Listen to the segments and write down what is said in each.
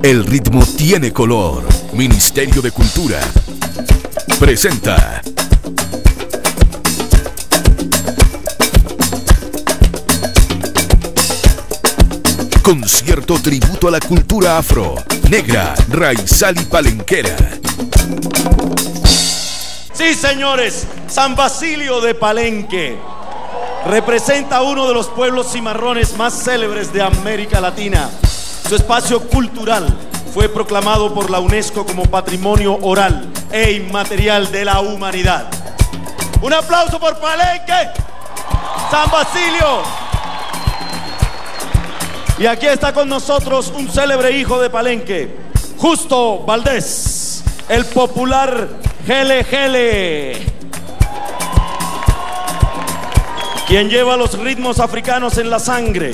El ritmo tiene color. Ministerio de Cultura presenta concierto tributo a la cultura afro, negra, raizal y palenquera. Sí, señores, San Basilio de Palenque representa uno de los pueblos cimarrones más célebres de América Latina. Su espacio cultural fue proclamado por la UNESCO como Patrimonio Oral e Inmaterial de la Humanidad. ¡Un aplauso por Palenque! ¡San Basilio! Y aquí está con nosotros un célebre hijo de Palenque, Justo Valdés, el popular Jelejele, quien lleva los ritmos africanos en la sangre.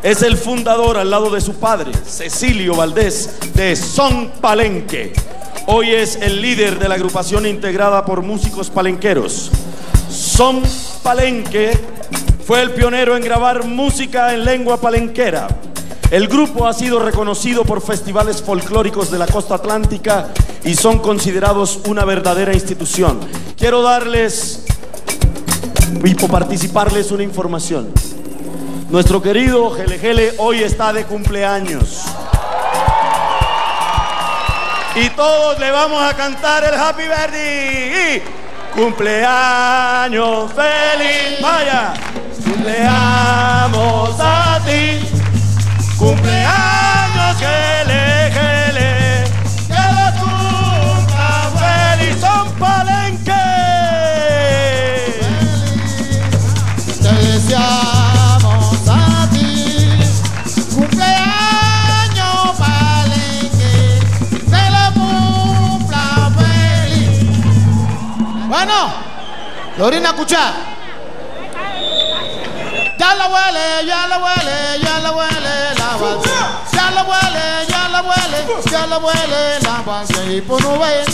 Es el fundador, al lado de su padre, Cecilio Valdés, de Son Palenque. Hoy es el líder de la agrupación integrada por músicos palenqueros. Son Palenque fue el pionero en grabar música en lengua palenquera. El grupo ha sido reconocido por festivales folclóricos de la costa atlántica y son considerados una verdadera institución. Quiero darles y participarles una información. Nuestro querido Jelejele hoy está de cumpleaños. Y todos le vamos a cantar el Happy Birthday. Cumpleaños feliz, vaya. Cumpleaños a ti. Cumpleaños Jelejele. Que lo cumpla feliz, Son Palenque. Te deseamos. Bueno, Lorina, escucha. Ya la huele, ya la huele, ya la huele la balsa. Ya la huele, ya la huele, ya la huele la balsa. Y por no vay,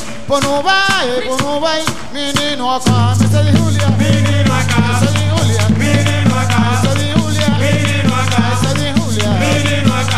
mi nino acá, me sale Julia. Mi nino acá, me sale Julia. Mi nino acá, me sale Julia. Mi nino acá, me sale Julia. Mi nino acá.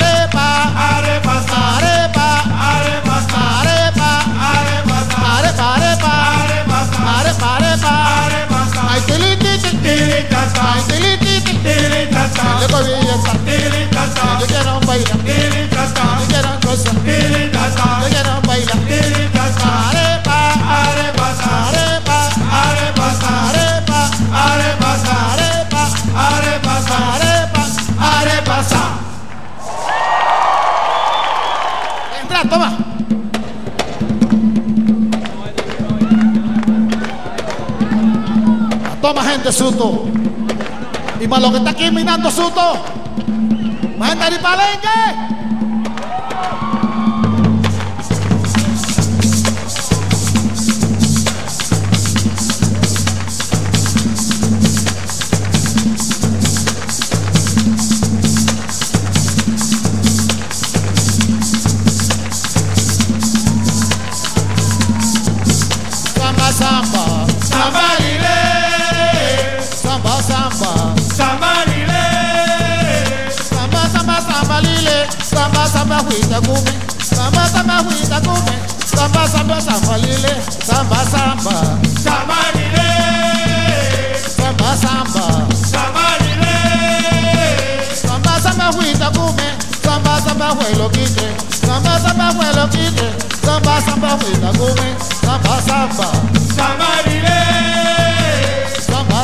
Arepa, arepa, arepa, arepa, arepa, arepa. Toma gente suto. Y para los que están aquí minando suto, más gente de Palenque. samba huita kume, samba samba, samalile, samba samba huita kume, samba huelo kite, samba huelo kite, samba huita kume, samba samalile, samba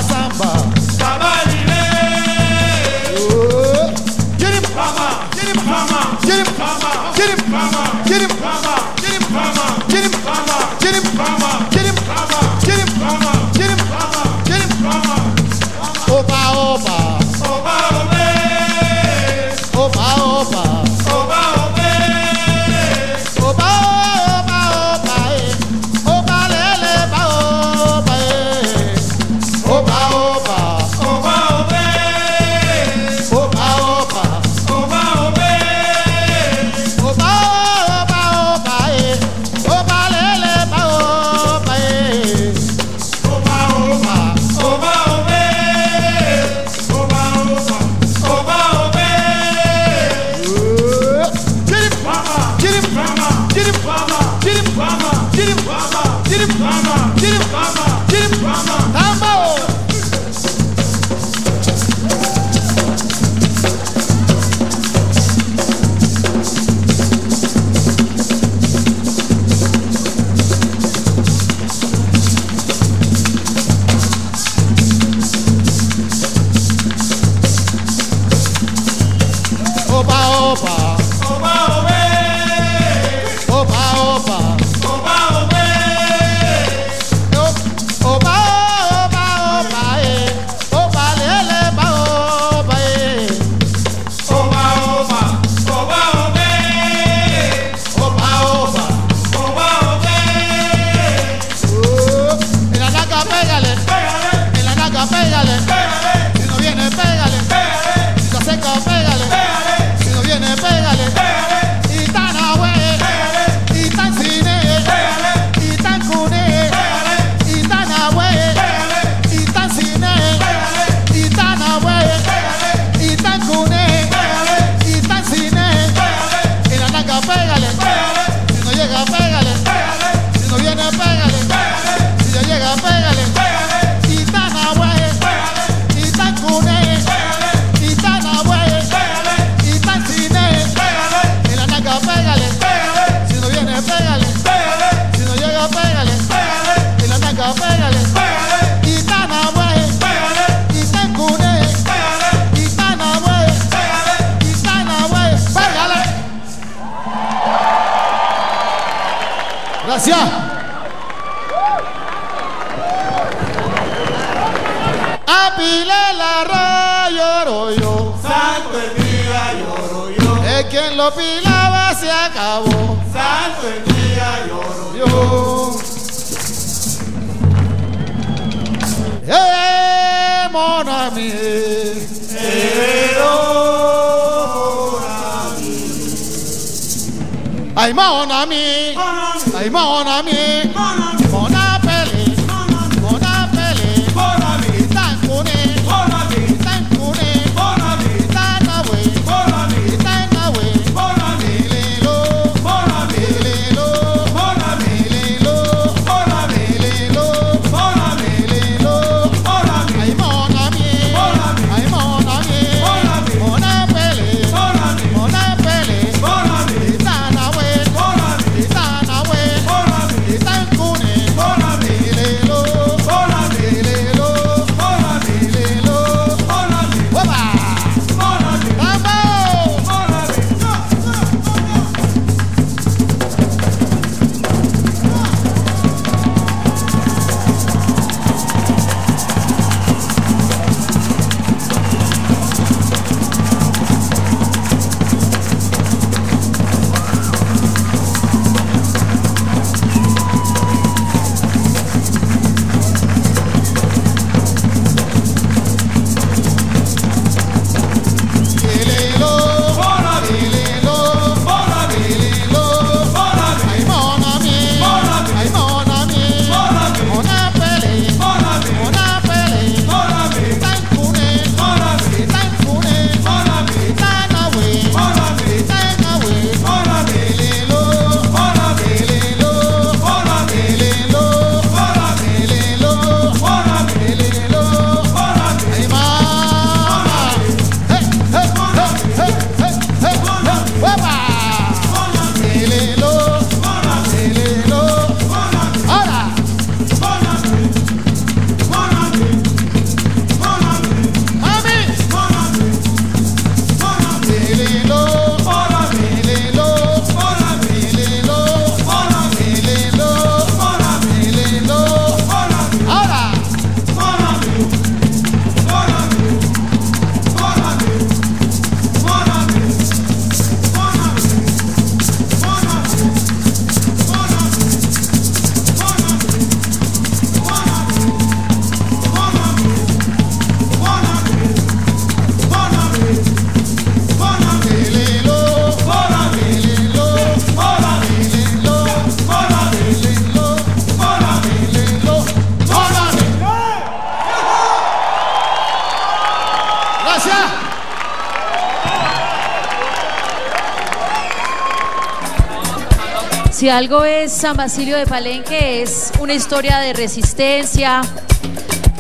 Si algo es San Basilio de Palenque, es una historia de resistencia,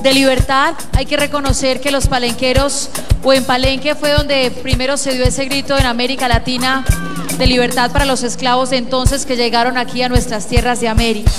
de libertad. Hay que reconocer que los palenqueros, o en Palenque fue donde primero se dio ese grito en América Latina de libertad para los esclavos de entonces que llegaron aquí a nuestras tierras de América.